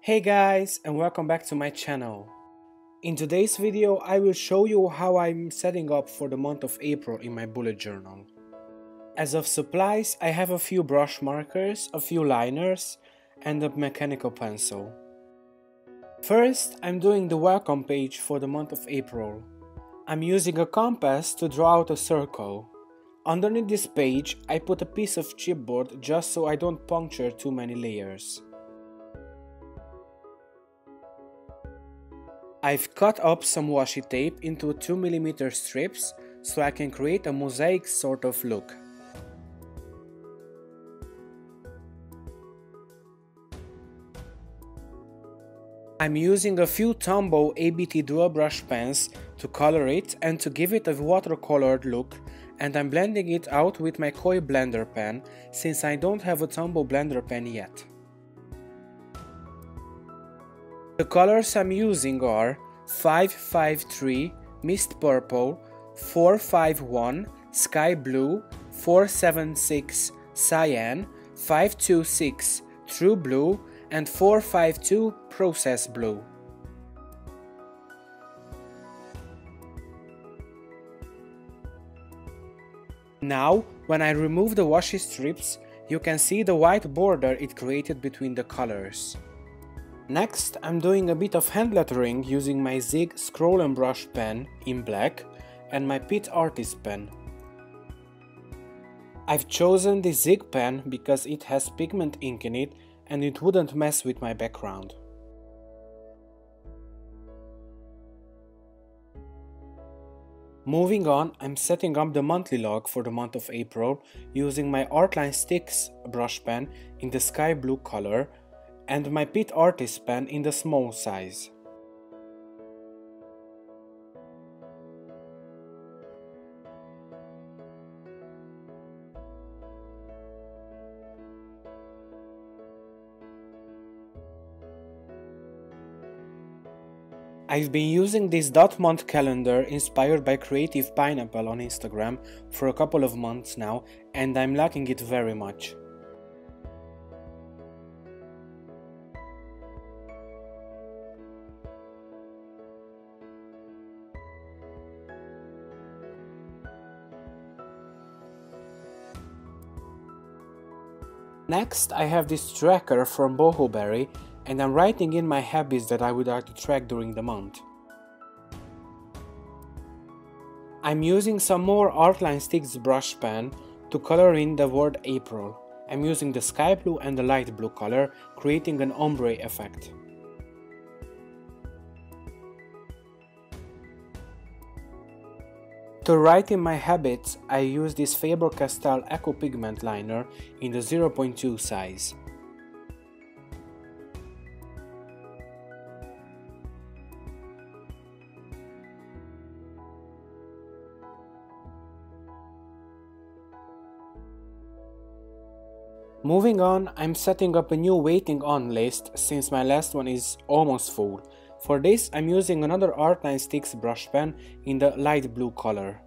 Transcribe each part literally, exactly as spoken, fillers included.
Hey guys, and welcome back to my channel. In today's video I will show you how I'm setting up for the month of April in my bullet journal. As of supplies, I have a few brush markers, a few liners and a mechanical pencil. First, I'm doing the welcome page for the month of April. I'm using a compass to draw out a circle. Underneath this page, I put a piece of chipboard just so I don't puncture too many layers. I've cut up some washi tape into two millimeter strips so I can create a mosaic sort of look. I'm using a few Tombow A B T Dual Brush pens to color it and to give it a watercolored look, and I'm blending it out with my Koi blender pen since I don't have a Tombow blender pen yet. The colors I'm using are five five three, Mist Purple, four five one, Sky Blue, four seven six, Cyan, five two six, True Blue, and four five two Process Blue. Now, when I remove the washi strips, you can see the white border it created between the colors. Next, I'm doing a bit of hand lettering using my Zig Scroll and Brush pen in black and my Pitt Artist pen. I've chosen the Zig pen because it has pigment ink in it and it wouldn't mess with my background. Moving on, I'm setting up the monthly log for the month of April using my Artline Stix brush pen in the sky blue color and my Pitt Artist pen in the small size. I've been using this dot month calendar inspired by Creative Pineapple on Instagram for a couple of months now, and I'm liking it very much. Next, I have this tracker from Boho Berry, and I'm writing in my habits that I would like to track during the month. I'm using some more Artline Stix brush pen to color in the word April. I'm using the sky blue and the light blue color, creating an ombre effect. To write in my habits, I use this Faber-Castell Eco Pigment liner in the zero point two size. Moving on, I'm setting up a new waiting on list since my last one is almost full. For this, I'm using another Artline Stix brush pen in the light blue color.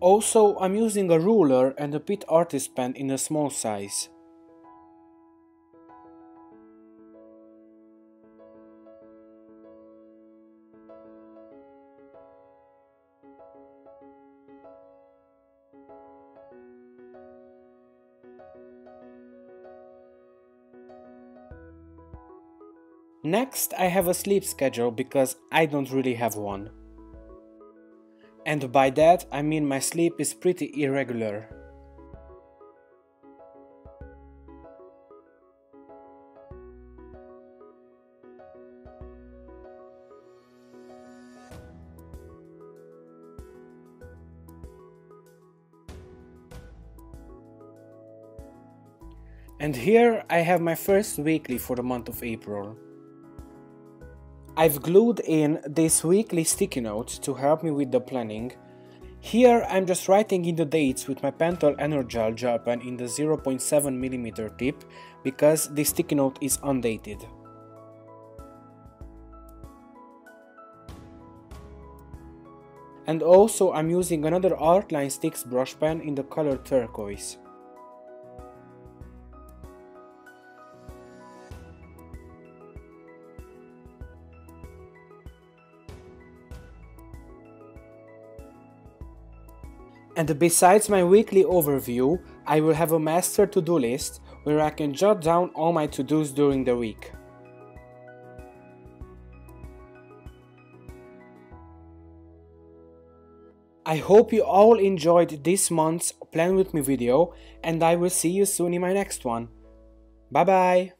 Also, I'm using a ruler and a Pitt Artist pen in a small size. Next, I have a sleep schedule because I don't really have one. And by that, I mean my sleep is pretty irregular. And here I have my first weekly for the month of April. I've glued in this weekly sticky note to help me with the planning. Here I'm just writing in the dates with my Pentel EnerGel gel pen in the zero point seven millimeter tip because this sticky note is undated. And also I'm using another Artline Stix brush pen in the color turquoise. And besides my weekly overview, I will have a master to-do list where I can jot down all my to-dos during the week. I hope you all enjoyed this month's Plan With Me video, and I will see you soon in my next one. Bye bye!